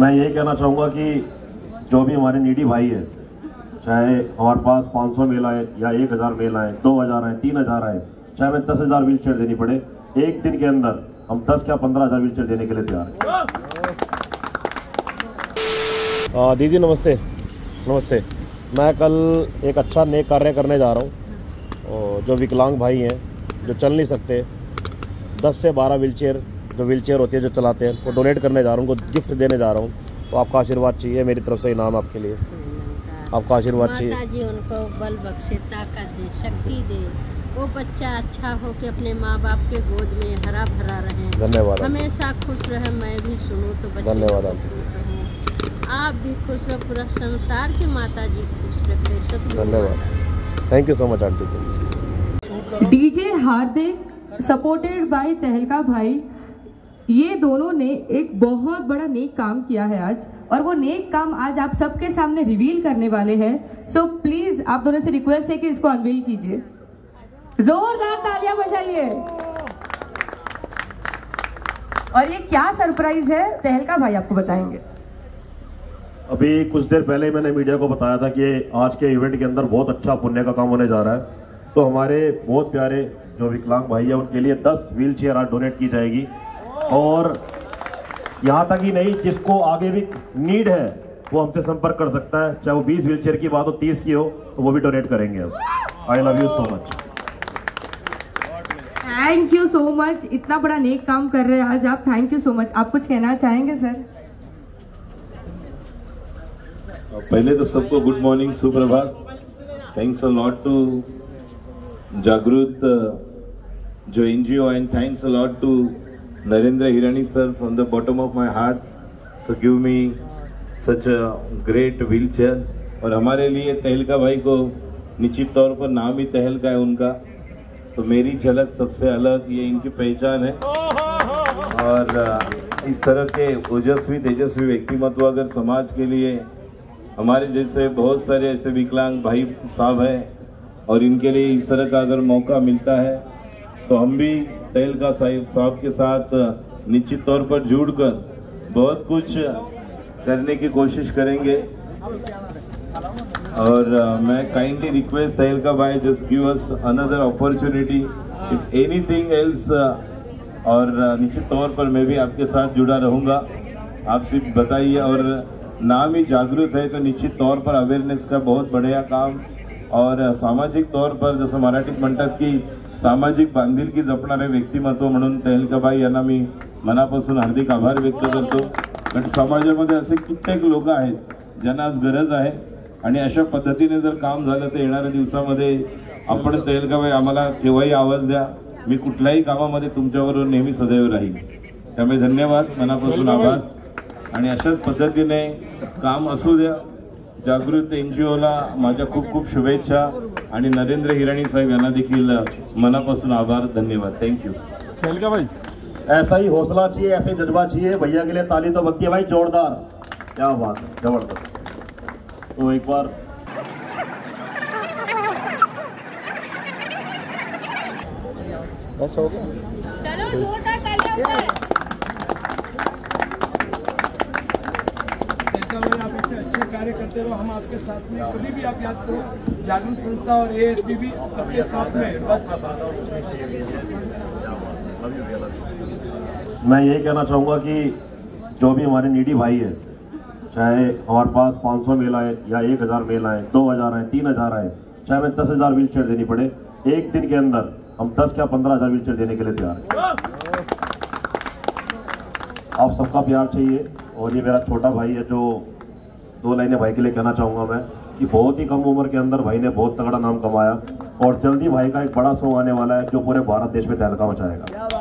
मैं यही कहना चाहूँगा कि जो भी हमारे नीडी भाई है, चाहे हमारे पास 500 मेल आए या 1000 मेल आए, 2000 आए, 3000 आए, चाहे हमें 10,000 व्हील चेयर देनी पड़े, एक दिन के अंदर हम 10 या 15,000 व्हील चेयर देने के लिए तैयार हैं। दीदी नमस्ते। नमस्ते। मैं कल एक अच्छा नेक कार्य करने जा रहा हूँ। और जो विकलांग भाई हैं, जो चल नहीं सकते, 10 से 12 व्हीलचेयर, जो व्हीलचेयर होती है जो चलाते हैं, वो डोनेट करने जा रहा हूँ, उनको गिफ्ट देने जा रहा हूँ। तो आपका आशीर्वाद चाहिए, मेरी तरफ से इनाम आपके लिए। आपका आशीर्वाद चाहिए। माता जी उनको बल बख्शे, ताकत दे, शक्ति दे, वो बच्चा अच्छा हो के अपने माँ बाप के गोद में हरा भरा रहे। धन्यवाद। हमेशा खुश रहे, मैं भी सुनूँ तो बच्चे। धन्यवाद। आप भी खुश रहो, पूरा संसार की माता जी खुश रखे। धन्यवाद। Thank you so much aunty. DJ Hardik supported by Tahalka भाई, ये दोनों ने एक बहुत बड़ा नेक काम किया है आज, और वो नेक काम आज आप सबके सामने रिवील करने वाले हैं। सो प्लीज आप दोनों से रिक्वेस्ट है कि इसको अनवील कीजिए। जोरदार तालियां बजाइए। और ये क्या सरप्राइज है, तहलका भाई आपको बताएंगे। अभी कुछ देर पहले मैंने मीडिया को बताया था कि आज के इवेंट के अंदर बहुत अच्छा पुण्य का काम होने जा रहा है। तो हमारे बहुत प्यारे जो विकलांग भाई है, उनके लिए 10 व्हील चेयर आज डोनेट की जाएगी। और यहाँ तक ही नहीं, जिसको आगे भी नीड है वो हमसे संपर्क कर सकता है, चाहे वो 20 व्हीलचेयर की बात हो, 30 की हो, तो वो भी डोनेट करेंगे। अब I love you so much. Thank you so much, इतना बड़ा नेक काम कर रहे हैं आज आप। Thank you so much. आप कुछ कहना चाहेंगे सर? पहले तो सबको गुड मॉर्निंग, सुप्रभात। Thanks a lot to Jagrit जो NGO, and thanks a lot to Narendra Hirani sir, from the bottom of my heart, so give me such a great wheelchair। और हमारे लिए तहलका भाई को निश्चित तौर पर नाम ही तहलका है उनका, तो मेरी झलक सबसे अलग, ये इनकी पहचान है। और इस तरह के ओजस्वी तेजस्वी व्यक्तिमत्व अगर समाज के लिए, हमारे जैसे बहुत सारे ऐसे विकलांग भाई साहब हैं, और इनके लिए इस तरह का अगर मौका मिलता है, तो हम भी तहलका साहब के साथ निश्चित तौर पर जुड़कर बहुत कुछ करने की कोशिश करेंगे। और मैं काइंडली रिक्वेस्ट तहलका भाई, just give us another opportunity if anything else. और निश्चित तौर पर मैं भी आपके साथ जुड़ा रहूँगा, आप सिर्फ बताइए। और नाम ही जागरूक है, तो निश्चित तौर पर अवेयरनेस का बहुत बढ़िया काम, और सामाजिक तौर पर जैसे मराठी मंडप की सामाजिक बांधिलकी जपणारे व्यक्तिमत्व म्हणून तहलकाबाई यांना मी मनापासून हार्दिक आभार व्यक्त करतो। कारण समाजामध्ये असे कित्येक लोक आहेत ज्यांना आज गरज आहे, आणि अशा पद्धतीने जर काम झालं तर येणाऱ्या दिवसामध्ये आपण तहलकाबाई आम्हाला केव्हाही आवाज द्या, मी कुठल्याही कामामध्ये तुमच्याबरोबर नेहमी सदैव राहील। त्यामुळे धन्यवाद, मनापासून आभार, आणि अशाच पद्धतीने काम असू द्या। जागृत NGOला माझ्या खूप खूप शुभेच्छा, आणि नरेंद्र हिरानी साहब यांना देखील मनापासून आभार, धन्यवाद। Thank you. तहलका भाई, ऐसा ही हौसला चाहिए, ऐसे ही जज्बा चाहिए। भैया के लिए ताली तो बनती है भाई, जोरदार। क्या बात है, जबरदस्त। तो एक बार बस हो गया, चलो जोरदार तालियां। आप ऐसे अच्छे कार्य करते रहो, हम आपके साथ में। कभी भी आप याद करो, जागरूक संस्था और ASB भी आपके साथ में। बस मैं यही कहना चाहूँगा कि जो भी हमारे नीडी भाई है, चाहे हमारे पास 500 मेल आए या 1000 मेल आए, 2000 आए, 3000 आए, चाहे हमें 10,000 व्हील चेयर देनी पड़े, एक दिन के अंदर हम 10 या 15,000 व्हील चेयर देने के लिए तैयार हैं। आप सबका प्यार चाहिए। और ये मेरा छोटा भाई है, जो 2 लाइनें भाई के लिए कहना चाहूँगा मैं कि बहुत ही कम उम्र के अंदर भाई ने बहुत तगड़ा नाम कमाया, और जल्दी भाई का एक बड़ा शो आने वाला है जो पूरे भारत देश में तहलका मचाएगा।